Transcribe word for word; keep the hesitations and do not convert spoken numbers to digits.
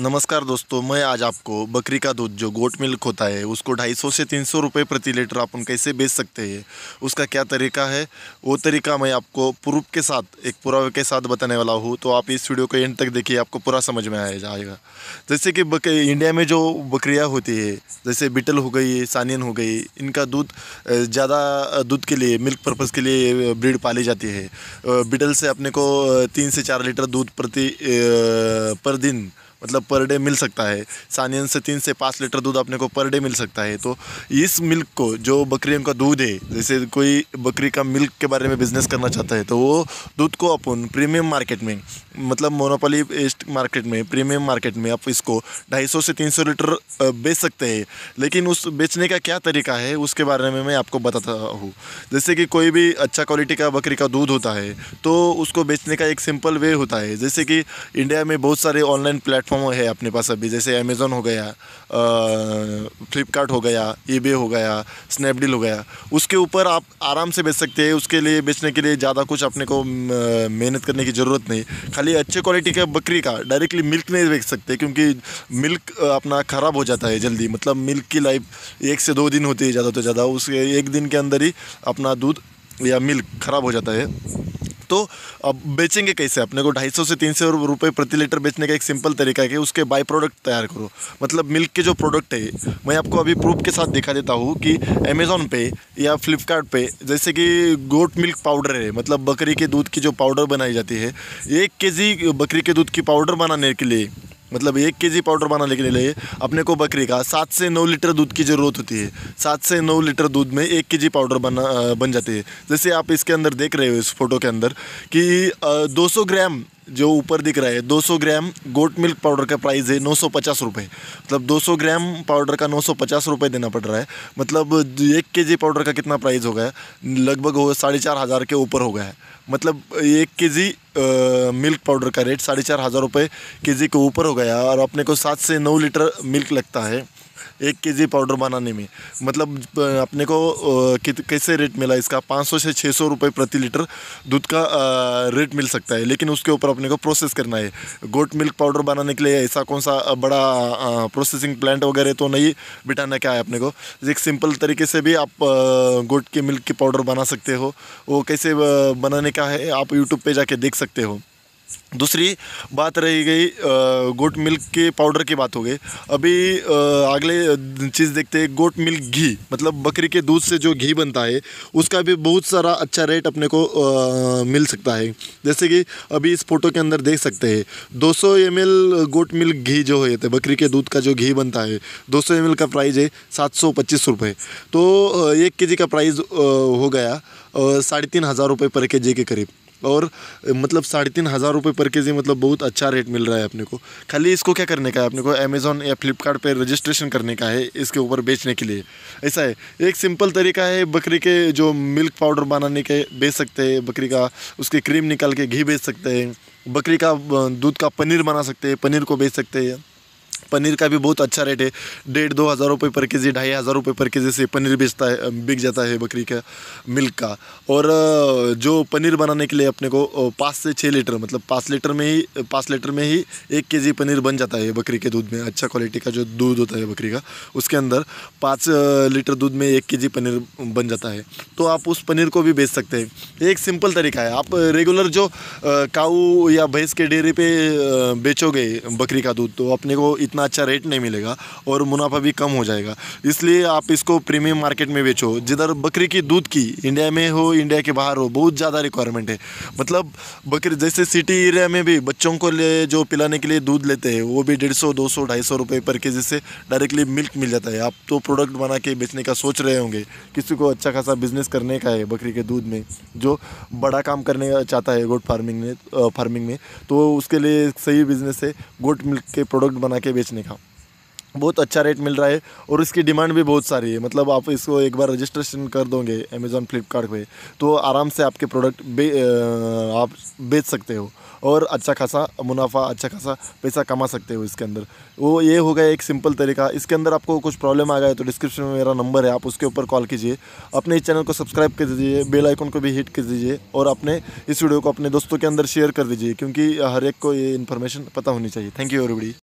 नमस्कार दोस्तों, मैं आज आपको बकरी का दूध जो गोट मिल्क होता है उसको दो सौ पचास से तीन सौ रुपये प्रति लीटर अपन कैसे बेच सकते हैं, उसका क्या तरीका है, वो तरीका मैं आपको प्रूफ के साथ, एक पुरावे के साथ बताने वाला हूँ। तो आप इस वीडियो को एंड तक देखिए, आपको पूरा समझ में आया जाएगा। जैसे कि बकरी इंडिया में जो बकरियाँ होती है, जैसे बीटल हो गई, सानियन हो गई, इनका दूध ज़्यादा दूध के लिए, मिल्क पर्पज़ के लिए ब्रीड पाली जाती है। बीटल से अपने को तीन से चार लीटर दूध प्रति पर दिन, मतलब पर डे मिल सकता है। सानियन से तीन से पाँच लीटर दूध अपने को पर डे मिल सकता है। तो इस मिल्क को, जो बकरियों का दूध है, जैसे कोई बकरी का मिल्क के बारे में बिजनेस करना चाहता है तो वो दूध को अपन प्रीमियम मार्केट में, मतलब मोनोपोली मार्केट में, प्रीमियम मार्केट में आप इसको दो सौ पचास से तीन सौ लीटर बेच सकते हैं। लेकिन उस बेचने का क्या तरीका है उसके बारे में मैं आपको बताता हूँ। जैसे कि कोई भी अच्छा क्वालिटी का बकरी का दूध होता है तो उसको बेचने का एक सिंपल वे होता है। जैसे कि इंडिया में बहुत सारे ऑनलाइन प्लेटफॉर्म है अपने पास अभी, जैसे अमेज़न हो गया, फ्लिपकार्ट हो गया, ईबे हो गया, स्नैपडील हो गया। उसके ऊपर आप आराम से बेच सकते हैं। उसके लिए, बेचने के लिए ज़्यादा कुछ अपने को मेहनत करने की ज़रूरत नहीं। खाली अच्छे क्वालिटी का बकरी का डायरेक्टली मिल्क नहीं बेच सकते, क्योंकि मिल्क अपना ख़राब हो जाता है जल्दी। मतलब मिल्क की लाइफ एक से दो दिन होती है ज़्यादा तो ज़्यादा, उसके एक दिन के अंदर ही अपना दूध या मिल्क ख़राब हो जाता है। तो अब बेचेंगे कैसे, अपने को दो सौ पचास से तीन सौ रुपये प्रति लीटर बेचने का एक सिंपल तरीका है कि उसके बाई प्रोडक्ट तैयार करो। मतलब मिल्क के जो प्रोडक्ट है, मैं आपको अभी प्रूफ के साथ दिखा देता हूँ कि अमेज़ॉन पे या फ्लिपकार्ट पे, जैसे कि गोट मिल्क पाउडर है, मतलब बकरी के दूध की जो पाउडर बनाई जाती है। एक केजी बकरी के दूध की पाउडर बनाने के लिए, मतलब एक केजी पाउडर बनाने के लिए अपने को बकरी का सात से नौ लीटर दूध की ज़रूरत होती है। सात से नौ लीटर दूध में एक केजी पाउडर बना बन जाती है। जैसे आप इसके अंदर देख रहे हो, इस फोटो के अंदर, कि दो सौ ग्राम जो ऊपर दिख रहा है, दो सौ ग्राम गोट मिल्क पाउडर का प्राइस है नौ सौ पचास रुपये। मतलब दो सौ ग्राम पाउडर का नौ सौ पचास रुपये देना पड़ रहा है। मतलब एक केजी पाउडर का कितना प्राइस हो गया, लगभग हो साढ़े चार हज़ार के ऊपर हो गया है। मतलब एक केजी मिल्क पाउडर का रेट साढ़े चार हज़ार रुपये केजी के ऊपर हो गया, और अपने को सात से नौ लीटर मिल्क लगता है एक केजी पाउडर बनाने में। मतलब अपने को कैसे रेट मिला इसका, पाँच सौ से छः सौ रुपये प्रति लीटर दूध का रेट मिल सकता है। लेकिन उसके ऊपर अपने को प्रोसेस करना है। गोट मिल्क पाउडर बनाने के लिए ऐसा कौन सा बड़ा प्रोसेसिंग प्लांट वगैरह तो नहीं बिठाना क्या है अपने को। एक सिंपल तरीके से भी आप गोट के मिल्क के पाउडर बना सकते हो। वो कैसे बनाने का है आप यूट्यूब पर जाके देख सकते हो। दूसरी बात रही गई गोट मिल्क के पाउडर की बात हो गई। अभी अगले चीज़ देखते हैं गोट मिल्क घी, मतलब बकरी के दूध से जो घी बनता है उसका भी बहुत सारा अच्छा रेट अपने को आ, मिल सकता है। जैसे कि अभी इस फोटो के अंदर देख सकते हैं, दो सौ एमएल गोट मिल्क घी जो है, तो बकरी के दूध का जो घी बनता है, दो सौ एमएल का प्राइस है सात सौ पच्चीस रुपये। तो एक केजी का प्राइस हो गया साढ़े तीन हज़ार रुपये पर केजी के करीब। और मतलब साढ़े तीन हज़ार रुपये पर केजी, मतलब बहुत अच्छा रेट मिल रहा है अपने को। खाली इसको क्या करने का है, अपने को अमेज़ॉन या फ्लिपकार्ट पे रजिस्ट्रेशन करने का है इसके ऊपर बेचने के लिए। ऐसा है, एक सिंपल तरीका है बकरी के जो मिल्क पाउडर बनाने के बेच सकते हैं, बकरी का उसकी क्रीम निकाल के घी बेच सकते हैं, बकरी का दूध का पनीर बना सकते हैं, पनीर को बेच सकते हैं। पनीर का भी बहुत अच्छा रेट है, डेढ़ दो हज़ार रुपये पर केजी, ढाई हज़ार रुपये पर केजी से पनीर बेचता है, बिक जाता है बकरी का मिल्क का। और जो पनीर बनाने के लिए अपने को पाँच से छः लीटर, मतलब पाँच लीटर में ही पाँच लीटर में ही एक केजी पनीर बन जाता है बकरी के दूध में। अच्छा क्वालिटी का जो दूध होता है बकरी का, उसके अंदर पाँच लीटर दूध में एक केजी पनीर बन जाता है। तो आप उस पनीर को भी बेच सकते हैं। एक सिंपल तरीका है। आप रेगुलर जो काऊ या भैंस के डेयरी पर बेचोगे बकरी का दूध तो अपने को इतना अच्छा रेट नहीं मिलेगा और मुनाफा भी कम हो जाएगा। इसलिए आप इसको प्रीमियम मार्केट में बेचो, जिधर बकरी की दूध की इंडिया में हो, इंडिया के बाहर हो, बहुत ज़्यादा रिक्वायरमेंट है। मतलब बकरी, जैसे सिटी एरिया में भी बच्चों को ले जो पिलाने के लिए दूध लेते हैं वो भी डेढ़ सौ दो सौ ढाई सौ रुपये पर केजी से डायरेक्टली मिल्क मिल जाता है। आप तो प्रोडक्ट बना के बेचने का सोच रहे होंगे, किसी को अच्छा खासा बिजनेस करने का है बकरी के दूध में, जो बड़ा काम करने चाहता है गोट फार्मिंग में फार्मिंग में तो उसके लिए सही बिजनेस है गोट मिल्क के प्रोडक्ट बना के बेचने का। बहुत अच्छा रेट मिल रहा है और इसकी डिमांड भी बहुत सारी है। मतलब आप इसको एक बार रजिस्ट्रेशन कर दोगे अमेज़ॉन फ्लिपकार्ट पे तो आराम से आपके प्रोडक्ट बे, आप बेच सकते हो और अच्छा खासा मुनाफा, अच्छा खासा पैसा कमा सकते हो इसके अंदर। वो ये हो गया एक सिंपल तरीका। इसके अंदर आपको कुछ प्रॉब्लम आ गया तो डिस्क्रिप्शन में मेरा नंबर है, आप उसके ऊपर कॉल कीजिए। अपने इस चैनल को सब्सक्राइब कर दीजिए, बेल आइकन को भी हिट कर दीजिए और अपने इस वीडियो को अपने दोस्तों के अंदर शेयर कर दीजिए, क्योंकि हर एक को ये इन्फॉर्मेशन पता होनी चाहिए। Thank you everybody.